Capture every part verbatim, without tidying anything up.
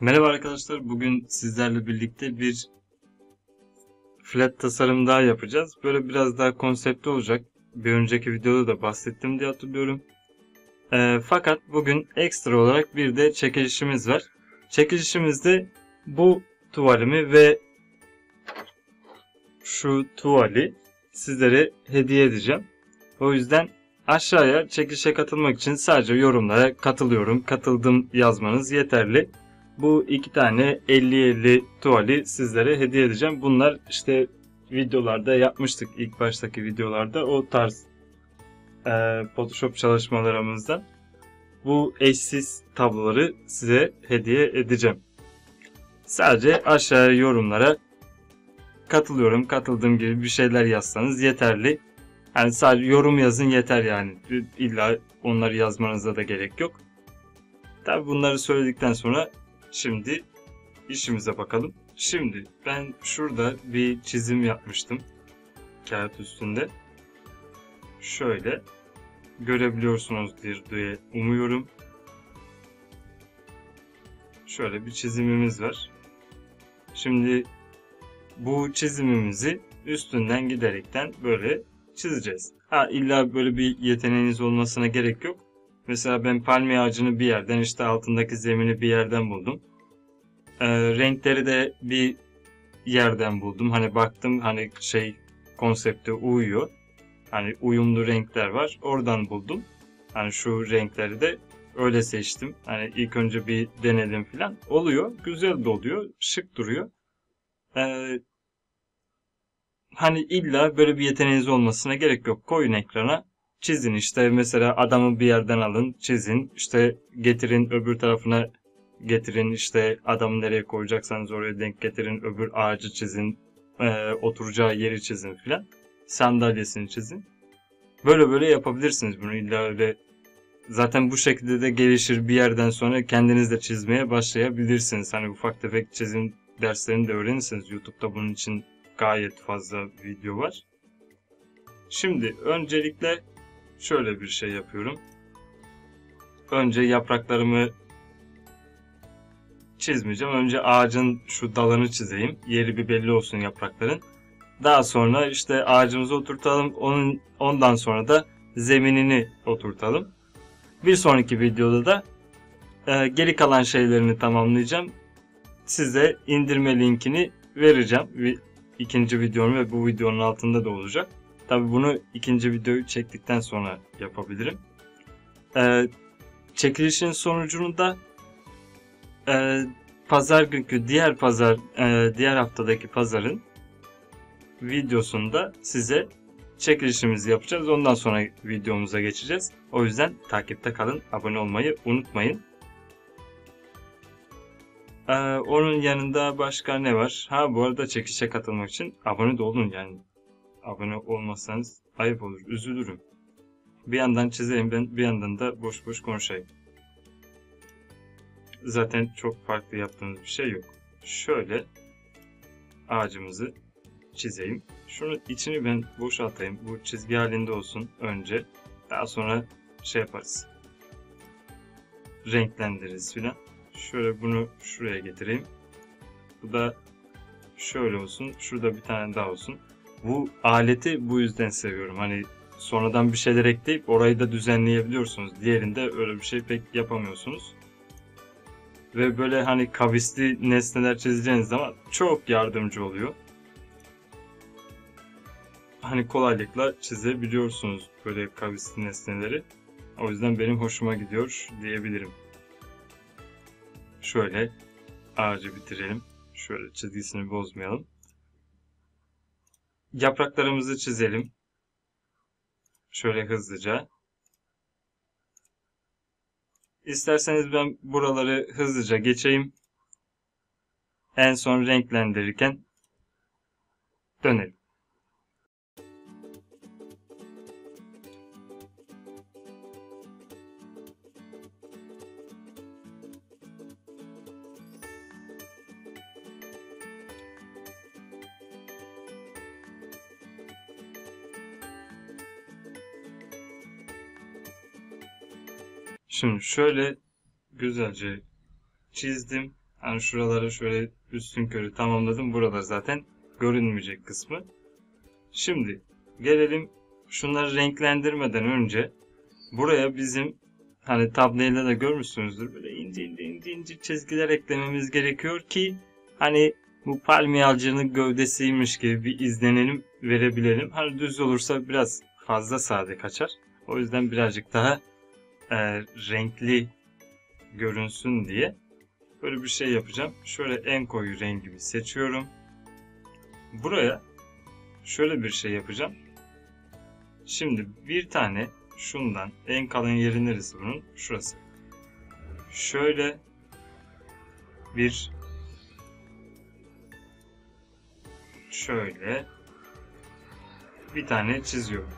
Merhaba arkadaşlar, bugün sizlerle birlikte bir flat tasarım daha yapacağız. Böyle biraz daha konseptli olacak. Bir önceki videoda da bahsettim diye hatırlıyorum. E, fakat bugün ekstra olarak bir de çekilişimiz var. Çekilişimizde bu tuvalimi ve şu tuvali sizlere hediye edeceğim. O yüzden aşağıya çekilişe katılmak için sadece yorumlara katılıyorum, katıldım yazmanız yeterli. Bu iki tane elli elli tuvali sizlere hediye edeceğim. Bunlar işte videolarda yapmıştık, ilk baştaki videolarda o tarz e, Photoshop çalışmalarımızda. Bu eşsiz tabloları size hediye edeceğim. Sadece aşağıya yorumlara katılıyorum, katıldığım gibi bir şeyler yazsanız yeterli. Yani sadece yorum yazın yeter yani. İlla onları yazmanıza da gerek yok. Tabi bunları söyledikten sonra şimdi işimize bakalım. Şimdi ben şurada bir çizim yapmıştım. Kağıt üstünde. Şöyle. Görebiliyorsunuzdur diye umuyorum. Şöyle bir çizimimiz var. Şimdi bu çizimimizi üstünden giderekten böyle çizeceğiz. Ha, illa böyle bir yeteneğiniz olmasına gerek yok. Mesela ben palmiye ağacını bir yerden, işte altındaki zemini bir yerden buldum. Ee, renkleri de bir yerden buldum. Hani baktım hani şey konsepte uyuyor. Hani uyumlu renkler var. Oradan buldum. Hani şu renkleri de öyle seçtim. Hani ilk önce bir denedim falan. Oluyor. Güzel de oluyor. Şık duruyor. Ee, hani illa böyle bir yeteneğiniz olmasına gerek yok. Koyun ekrana. Çizin işte, mesela adamı bir yerden alın, çizin, işte getirin öbür tarafına getirin, işte adamı nereye koyacaksanız oraya denk getirin, öbür ağacı çizin, e, oturacağı yeri çizin filan, sandalyesini çizin. Böyle böyle yapabilirsiniz bunu, illa öyle. Zaten bu şekilde de gelişir, bir yerden sonra kendiniz de çizmeye başlayabilirsiniz. Hani ufak tefek çizim derslerini de öğrenirsiniz. YouTube'da bunun için gayet fazla video var. Şimdi öncelikle şöyle bir şey yapıyorum. Önce yapraklarımı çizmeyeceğim. Önce ağacın şu dalını çizeyim. Yeri bir belli olsun yaprakların. Daha sonra işte ağacımızı oturtalım. Onun, ondan sonra da zeminini oturtalım. Bir sonraki videoda da e, geri kalan şeylerini tamamlayacağım. Size indirme linkini vereceğim. İkinci videonun ve bu videonun altında da olacak. Tabi bunu ikinci videoyu çektikten sonra yapabilirim. Ee, çekilişin sonucunu da e, pazar günkü diğer pazar e, diğer haftadaki pazarın videosunda size çekilişimizi yapacağız. Ondan sonra videomuza geçeceğiz. O yüzden takipte kalın, abone olmayı unutmayın. Ee, onun yanında başka ne var? Ha, bu arada çekilişe katılmak için abone de olun yani. Abone olmazsanız ayıp olur, üzülürüm. Bir yandan çizeyim ben, bir yandan da boş boş konuşayım. Zaten çok farklı yaptığımız bir şey yok. Şöyle ağacımızı çizeyim. Şunun içini ben boşaltayım. Bu çizgi halinde olsun önce. Daha sonra şey yaparız. Renklendiririz filan. Şöyle bunu şuraya getireyim. Bu da şöyle olsun. Şurada bir tane daha olsun. Bu aleti bu yüzden seviyorum. Hani sonradan bir şeyler ekleyip orayı da düzenleyebiliyorsunuz. Diğerinde öyle bir şey pek yapamıyorsunuz. Ve böyle hani kavisli nesneler çizeceğiniz zaman çok yardımcı oluyor. Hani kolaylıkla çizebiliyorsunuz böyle kavisli nesneleri. O yüzden benim hoşuma gidiyor diyebilirim. Şöyle ağacı bitirelim. Şöyle çizgisini bozmayalım. Yapraklarımızı çizelim. Şöyle hızlıca. İsterseniz ben buraları hızlıca geçeyim. En son renklendirirken dönelim. Şimdi şöyle güzelce çizdim. Yani şuraları şöyle üstünkörü tamamladım. Buralar zaten görünmeyecek kısmı. Şimdi gelelim şunları renklendirmeden önce buraya bizim hani tablayla da görmüşsünüzdür böyle ince ince ince ince çizgiler eklememiz gerekiyor ki hani bu palmiye ağacının gövdesiymiş gibi bir izlenelim verebilelim. Hani düz olursa biraz fazla sade kaçar. O yüzden birazcık daha e, renkli görünsün diye böyle bir şey yapacağım. Şöyle en koyu rengimi seçiyorum. Buraya şöyle bir şey yapacağım. Şimdi bir tane şundan, en kalın yeri neresi bunun? Şurası. Şöyle bir, şöyle bir tane çiziyorum.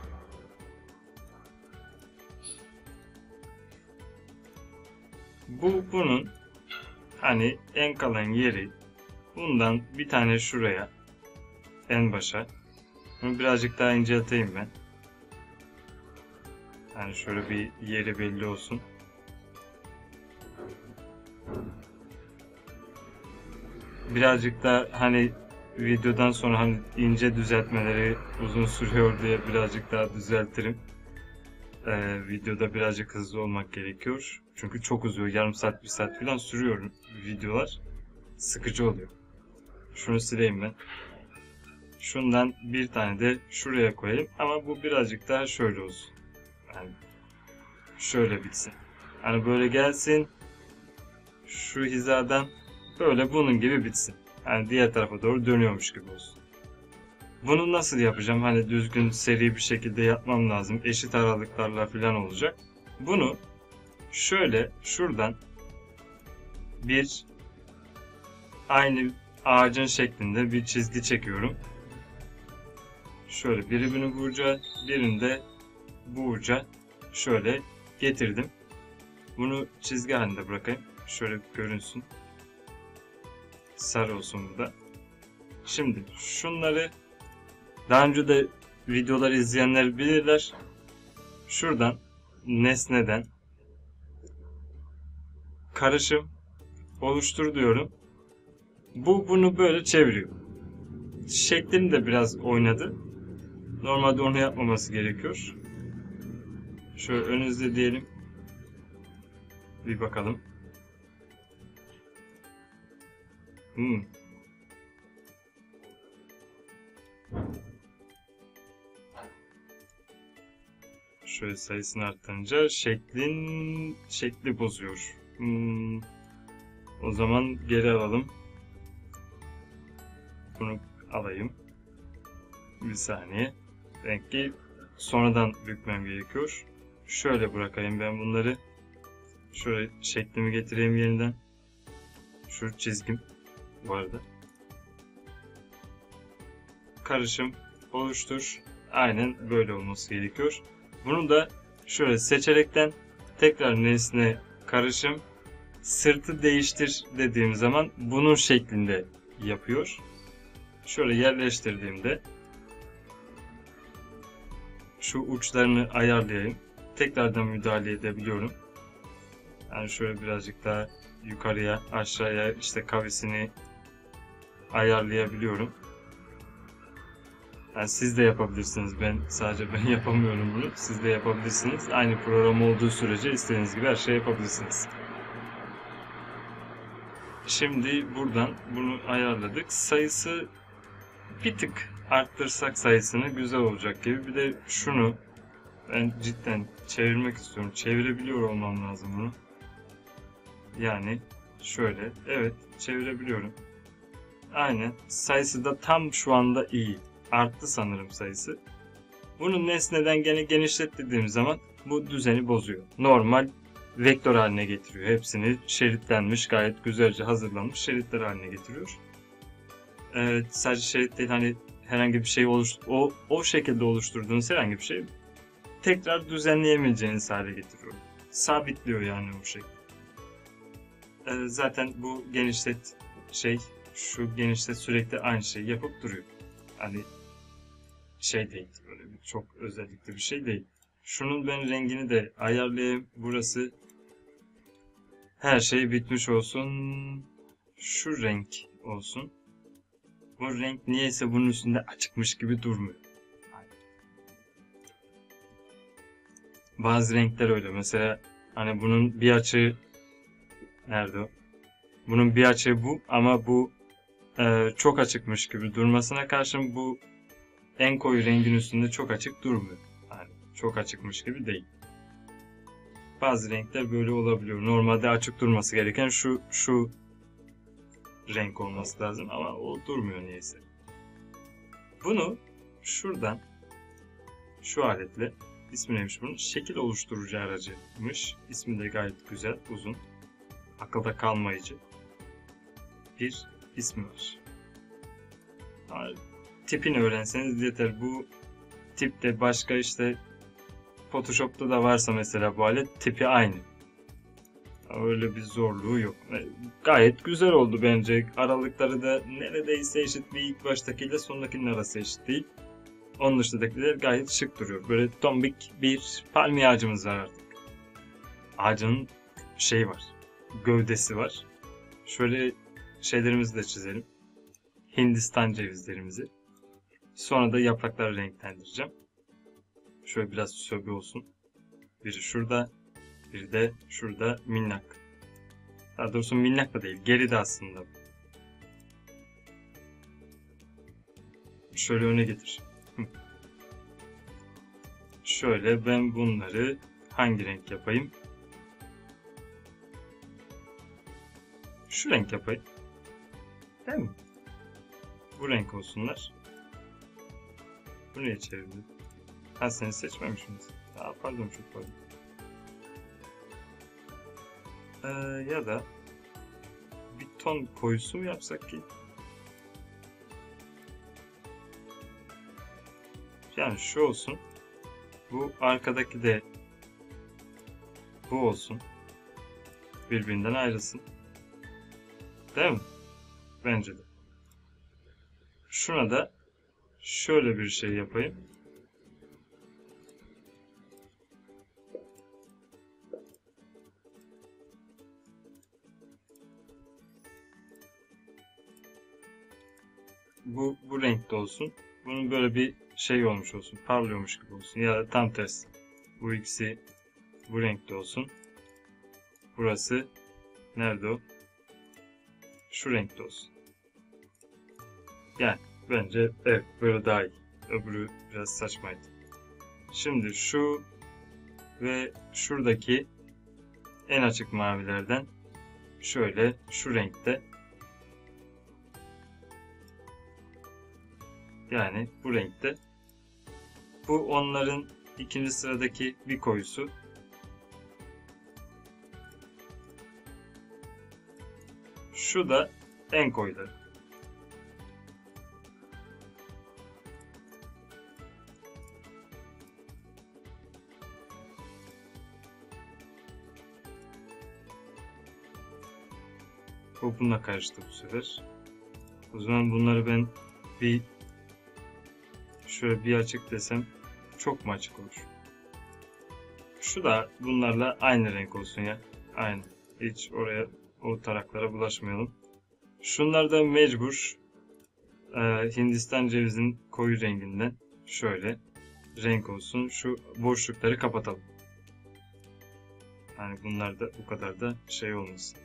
Bu bunun hani en kalın yeri, bundan bir tane şuraya en başa. Bunu birazcık daha incelteyim ben. Yani şöyle bir yeri belli olsun. Birazcık da hani videodan sonra hani ince düzeltmeleri uzun sürüyor diye birazcık daha düzeltirim. Ee, videoda birazcık hızlı olmak gerekiyor. Çünkü çok uzuyor. Yarım saat, bir saat falan sürüyor videolar. Sıkıcı oluyor. Şunu sileyim ben. Şundan bir tane de şuraya koyayım. Ama bu birazcık daha şöyle olsun. Yani şöyle bitsin. Hani böyle gelsin. Şu hizadan böyle bunun gibi bitsin. Yani diğer tarafa doğru dönüyormuş gibi olsun. Bunu nasıl yapacağım? Hani düzgün seri bir şekilde yapmam lazım. Eşit aralıklarla falan olacak. Bunu şöyle şuradan bir aynı ağacın şeklinde bir çizgi çekiyorum. Şöyle birini bu uca, birini de bu uca şöyle getirdim. Bunu çizgi halinde bırakayım. Şöyle görünsün. Sarı olsun burada. Şimdi şunları daha önce de videoları izleyenler bilirler. Şuradan nesneden karışım oluştur diyorum. Bu bunu böyle çeviriyor. Şeklini de biraz oynadı. Normalde onu yapmaması gerekiyor. Şöyle önünüzde diyelim. Bir bakalım. Hmm. Şöyle sayısını artırınca şeklin şekli bozuyor. Hmm. O zaman geri alalım. Bunu alayım. Bir saniye. Renkli sonradan bükmem gerekiyor. Şöyle bırakayım ben bunları. Şöyle şeklimi getireyim yeniden. Şu çizgim bu arada. Karışım oluştur. Aynen böyle olması gerekiyor. Bunu da şöyle seçerekten tekrar nesne karışım sırtı değiştir dediğim zaman bunun şeklinde yapıyor. Şöyle yerleştirdiğimde şu uçlarını ayarlayayım. Tekrardan müdahale edebiliyorum. Yani şöyle birazcık daha yukarıya, aşağıya işte kavisini ayarlayabiliyorum. Yani siz de yapabilirsiniz. Ben sadece ben yapamıyorum bunu. Siz de yapabilirsiniz. Aynı program olduğu sürece istediğiniz gibi her şey yapabilirsiniz. Şimdi buradan bunu ayarladık. Sayısı bir tık arttırsak sayısını güzel olacak gibi. Bir de şunu ben cidden çevirmek istiyorum. Çevirebiliyor olmam lazım bunu. Yani şöyle. Evet, çevirebiliyorum. Aynen. Sayısı da tam şu anda iyi. Arttı sanırım sayısı. Bunu nesneden gene genişlet dediğim zaman bu düzeni bozuyor. Normal vektör haline getiriyor. Hepsini şeritlenmiş, gayet güzelce hazırlanmış şeritler haline getiriyor. Evet, sadece şerit değil, hani herhangi bir şey oluştur, o, o şekilde oluşturduğunuz herhangi bir şey tekrar düzenleyemeyeceğiniz hale getiriyor. Sabitliyor yani bu şey. Ee, zaten bu genişlet şey, şu genişlet sürekli aynı şeyi yapıp duruyor. Hani şey değil, böyle bir çok özellikli bir şey değil. Şunun ben rengini de ayarlayayım. Burası her şey bitmiş olsun. şu renk olsun. Bu renk niyeyse bunun üstünde açıkmış gibi durmuyor. Bazı renkler öyle. Mesela hani bunun bir açığı nerede o? Bunun bir açığı bu ama bu e, çok açıkmış gibi durmasına karşın bu en koyu rengin üstünde çok açık durmuyor. Yani çok açıkmış gibi değil. Bazı renkler böyle olabiliyor. Normalde açık durması gereken şu şu renk olması lazım ama o durmuyor neyse. Bunu şuradan şu aletle, ismi neymiş bunun? Şekil oluşturucu aracıymış. İsmi de gayet güzel, uzun, akılda kalmayıcı bir ismi var. Yani tipini öğrenseniz yeter. Bu tip de başka, işte Photoshop'ta da varsa mesela bu alet, tipi aynı. Öyle bir zorluğu yok. Gayet güzel oldu bence. Aralıkları da neredeyse eşit. Bir ilk baştakiyle sondakinin arası eşit değil. Onun dışındakiler gayet şık duruyor. Böyle tombik bir palmiye ağacımız var artık. Ağacın şey var, gövdesi var. Şöyle şeylerimizi de çizelim. Hindistan cevizlerimizi. Sonra da yaprakları renklendireceğim. Şöyle biraz söbe olsun. Biri şurada, biri de şurada minnak. Daha doğrusu minnak da değil, geride aslında. Şöyle öne getir. Şöyle ben bunları hangi renk yapayım? Şu renk yapayım. Değil mi? Bu renk olsunlar. Bu neye çevirdim? Ha, seni seçmemişsiniz. Aa, pardon, çok pardon. Ee, ya da bir ton koyusu mu yapsak ki? Yani şu olsun. Bu arkadaki de bu olsun. Birbirinden ayrılsın. Değil mi? Bence de. Şuna da şöyle bir şey yapayım. Bu, bu renkte olsun. Bunun böyle bir şey olmuş olsun, parlıyormuş gibi olsun. Ya da tam tersi. Bu ikisi bu renkte olsun. Burası nerede o? Şu renkte olsun. Yani bence evet, böyle daha iyi. Öbürü biraz saçmaydı. Şimdi şu ve şuradaki en açık mavilerden şöyle şu renkte, yani bu renkte. Bu onların ikinci sıradaki bir koyusu. Şu da en koyuları. Bu bununla karıştı bu sefer. O zaman bunları ben bir şöyle bir açık desem çok mu açık olur? Şu da bunlarla aynı renk olsun ya. Aynı. Hiç oraya, o taraklara bulaşmayalım. Şunlar da mecbur ee, Hindistan cevizin koyu renginden şöyle renk olsun. Şu boşlukları kapatalım. Yani bunlar da bu kadar da şey olmasın.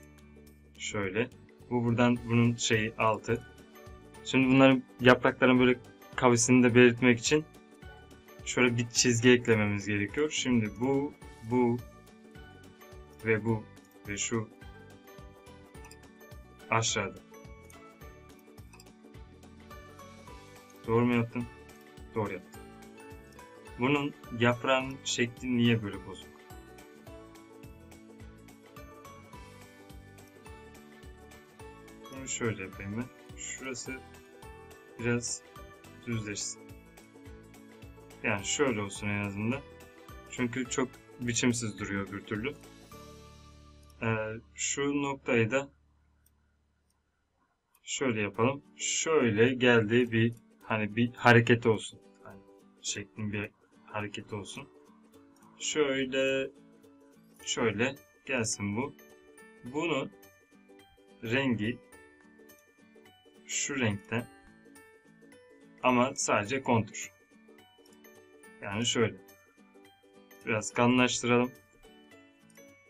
Şöyle. Bu buradan bunun şeyi altı. Şimdi bunların yaprakların böyle kavisini de belirtmek için şöyle bir çizgi eklememiz gerekiyor. Şimdi bu, bu ve bu ve şu aşağıda. Doğru mu yaptım? Doğru yaptım. Bunun yaprağın şekli niye böyle bozuk? Bunu şöyle yapayım ben. Şurası biraz düzleşsin. Yani şöyle olsun en azından. Çünkü çok biçimsiz duruyor bir türlü. Ee, şu noktayı da şöyle yapalım. Şöyle geldiği bir hani bir hareket olsun. Yani şeklin bir hareketi olsun. Şöyle şöyle gelsin bu. Bunun rengi şu renkte ama sadece kontur. Yani şöyle. Biraz kalınlaştıralım.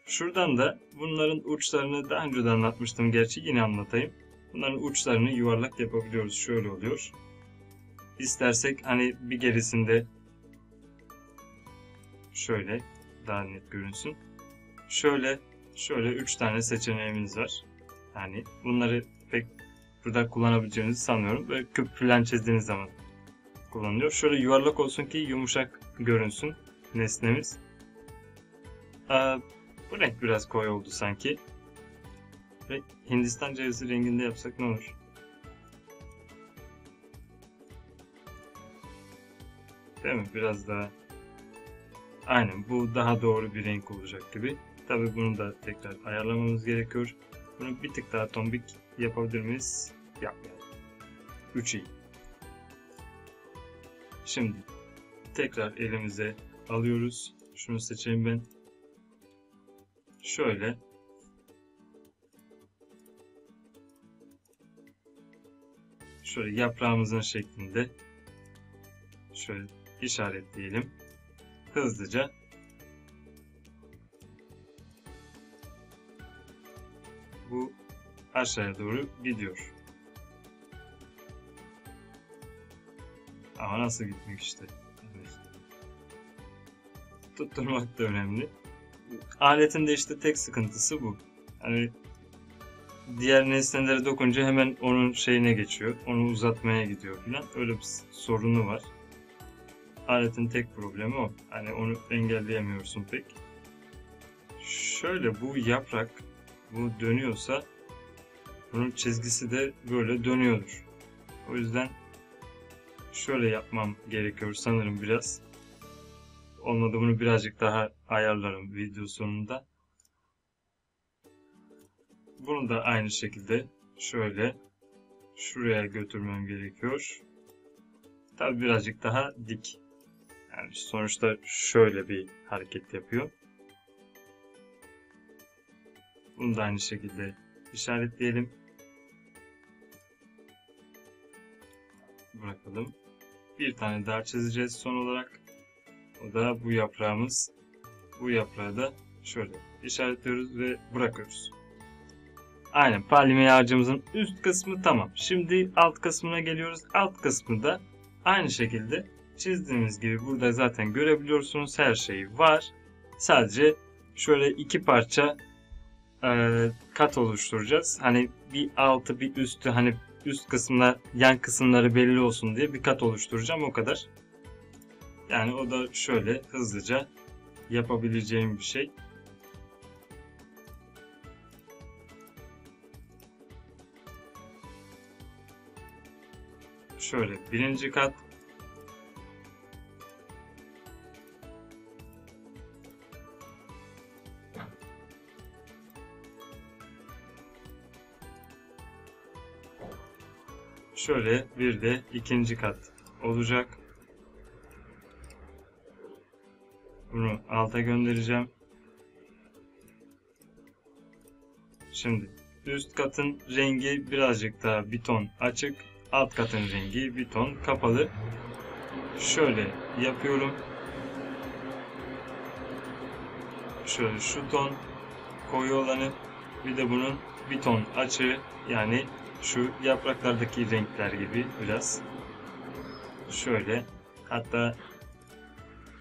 Şuradan da bunların uçlarını daha önce de anlatmıştım. Gerçi yine anlatayım. Bunların uçlarını yuvarlak yapabiliyoruz. Şöyle oluyor. İstersek hani bir gerisinde şöyle daha net görünsün. Şöyle şöyle üç tane seçeneğimiz var. Yani bunları pek burada kullanabileceğinizi sanmıyorum. Böyle küp falan çizdiğiniz zaman kullanılıyor. Şöyle yuvarlak olsun ki yumuşak görünsün nesnemiz. Aa, bu renk biraz koyu oldu sanki. Ve Hindistan cevizi renginde yapsak ne olur? Değil mi? Biraz daha. Aynen, bu daha doğru bir renk olacak gibi. Tabii bunu da tekrar ayarlamamız gerekiyor. Bunu bir tık daha tombik yapabilir miyiz? Yapmayalım. üç iyi. Şimdi tekrar elimize alıyoruz. Şunu seçeyim ben. Şöyle. Şöyle yaprağımızın şeklinde. Şöyle işaretleyelim. Hızlıca. Bu aşağıya doğru gidiyor. Ama nasıl gitmek işte. Evet. Tutturmak da önemli. Aletin de işte tek sıkıntısı bu. Hani diğer nesnelere dokunca hemen onun şeyine geçiyor. Onu uzatmaya gidiyor falan. Öyle bir sorunu var. Aletin tek problemi o. Hani onu engelleyemiyorsun pek. Şöyle bu yaprak bu dönüyorsa bunun çizgisi de böyle dönüyordur. O yüzden şöyle yapmam gerekiyor sanırım biraz. Olmadı bunu birazcık daha ayarlarım video sonunda. Bunu da aynı şekilde şöyle şuraya götürmem gerekiyor. Tabi birazcık daha dik. Yani sonuçta şöyle bir hareket yapıyor. Bunu da aynı şekilde işaretleyelim. Bırakalım. Bir tane daha çizeceğiz son olarak. O da bu yaprağımız. Bu yaprağı da şöyle işaretliyoruz ve bırakıyoruz. Aynen, palmiye ağacımızın üst kısmı tamam. Şimdi alt kısmına geliyoruz. Alt kısmı da aynı şekilde çizdiğimiz gibi burada zaten görebiliyorsunuz, her şey var. Sadece şöyle iki parça kat oluşturacağız. Hani bir altı bir üstü, hani üst kısımda yan kısımları belli olsun diye bir kat oluşturacağım, o kadar. Yani o da şöyle hızlıca yapabileceğim bir şey. Şöyle birinci kat. Şöyle bir de ikinci kat olacak. Bunu alta göndereceğim. Şimdi üst katın rengi birazcık daha bir ton açık. Alt katın rengi bir ton kapalı. Şöyle yapıyorum. Şöyle şu ton koyu olanı, bir de bunun bir ton açığı, yani şu yapraklardaki renkler gibi biraz. Şöyle, hatta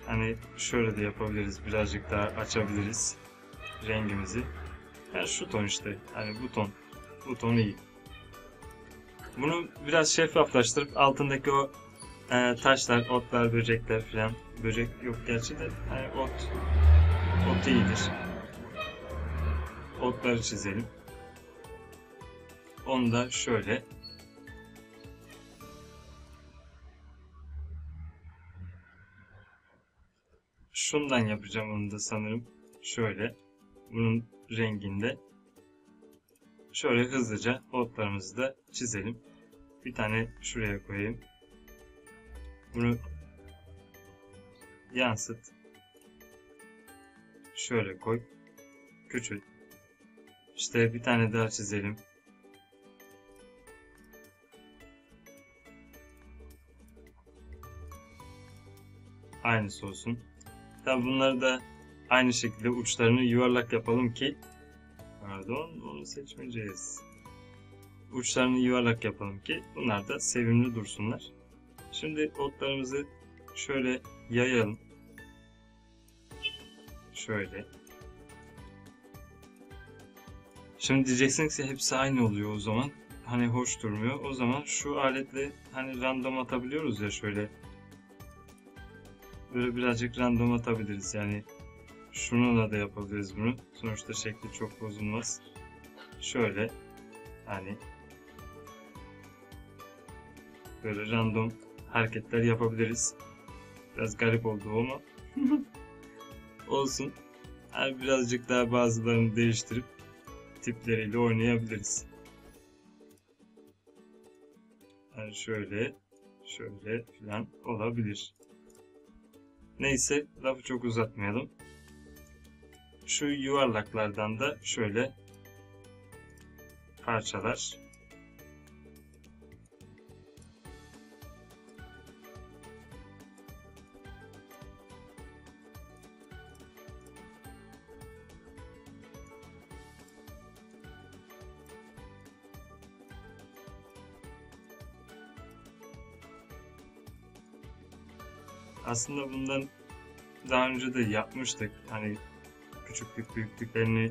hani şöyle de yapabiliriz, birazcık daha açabiliriz rengimizi. Yani şu ton işte, hani bu ton, bu ton iyi. Bunu biraz şeffaflaştırıp altındaki o e, taşlar, otlar, böcekler filan, böcek yok gerçi de, hani ot, ot iyidir. Otları çizelim. Onu da şöyle. Şundan yapacağım onu da sanırım. Şöyle. Bunun renginde. Şöyle hızlıca otlarımızı da çizelim. Bir tane şuraya koyayım. Bunu yansıt. Şöyle koy. Küçült. İşte bir tane daha çizelim. aynısı olsun. Tabi bunları da aynı şekilde uçlarını yuvarlak yapalım ki, pardon onu seçmeyeceğiz. Uçlarını yuvarlak yapalım ki bunlar da sevimli dursunlar. Şimdi otlarımızı şöyle yayalım. Şöyle. Şimdi diyeceksiniz ki hepsi aynı oluyor o zaman. Hani hoş durmuyor. O zaman şu aletle hani random atabiliyoruz ya şöyle. Böyle birazcık random atabiliriz. Yani şununla da yapabiliriz bunu. Sonuçta şekli çok bozulmaz. Şöyle. Hani böyle random hareketler yapabiliriz. Biraz garip oldu ama olsun. Yani birazcık daha bazılarını değiştirip tipleriyle oynayabiliriz. Yani şöyle, şöyle filan olabilir. Neyse, lafı çok uzatmayalım. Şu yuvarlaklardan da şöyle parçalar. Aslında bundan daha önce de yapmıştık. Hani küçüklük büyüklüklerini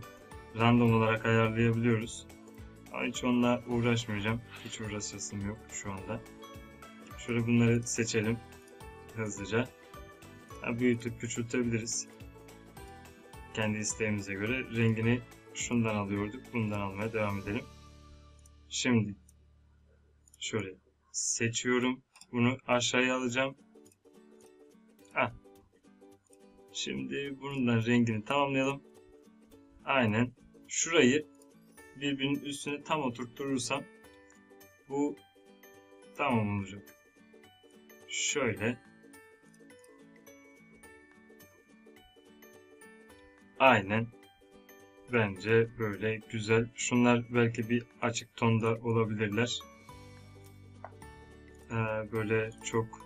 random olarak ayarlayabiliyoruz. Ama hiç onunla uğraşmayacağım. Hiç uğraşasım yok şu anda. Şöyle bunları seçelim hızlıca. Ya büyütüp küçültebiliriz. Kendi isteğimize göre rengini şundan alıyorduk. Bundan almaya devam edelim. Şimdi şöyle seçiyorum. Bunu aşağıya alacağım. Heh. Şimdi bundan rengini tamamlayalım. Aynen. Şurayı birbirinin üstüne tam oturtturursam bu tamam olacak. Şöyle. Aynen. Bence böyle güzel. Şunlar belki bir açık tonda olabilirler. Ee, böyle çok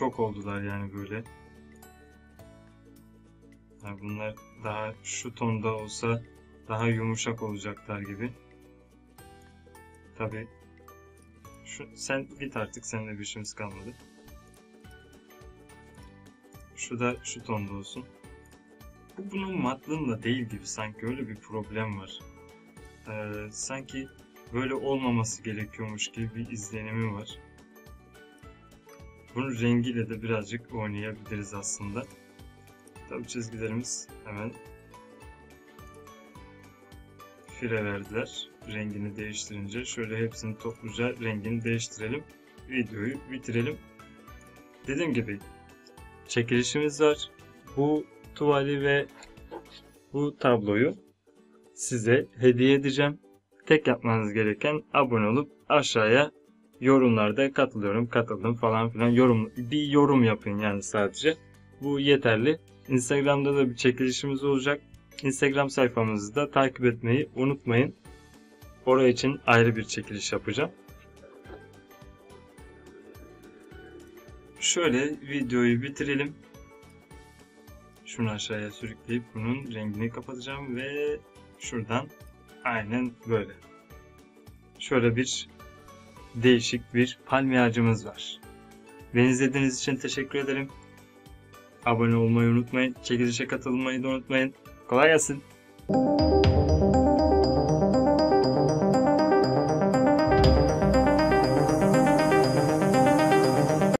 Çok oldular yani böyle. Yani bunlar daha şu tonda olsa daha yumuşak olacaklar gibi. Tabii. Şu, sen git artık, seninle bir işimiz kalmadı. Şu da şu tonda olsun. Bu bunun matlığında değil gibi, sanki öyle bir problem var. Ee, sanki böyle olmaması gerekiyormuş gibi bir izlenimi var. Bunun rengiyle de birazcık oynayabiliriz aslında. Tabii çizgilerimiz hemen fire verdiler. Rengini değiştirince şöyle hepsini topluca rengini değiştirelim. Videoyu bitirelim. Dediğim gibi çekilişimiz var. Bu tuvali ve bu tabloyu size hediye edeceğim. Tek yapmanız gereken abone olup aşağıya yorumlarda katılıyorum, katıldım falan filan yorum, bir yorum yapın yani sadece. Bu yeterli. Instagram'da da bir çekilişimiz olacak. Instagram sayfamızı da takip etmeyi unutmayın. Oraya için ayrı bir çekiliş yapacağım. Şöyle videoyu bitirelim. Şunu aşağıya sürükleyip bunun rengini kapatacağım ve şuradan aynen böyle. Şöyle bir değişik bir palmiye ağacımız var. Beni izlediğiniz için teşekkür ederim. Abone olmayı unutmayın. Çekilişe katılmayı da unutmayın. Kolay gelsin.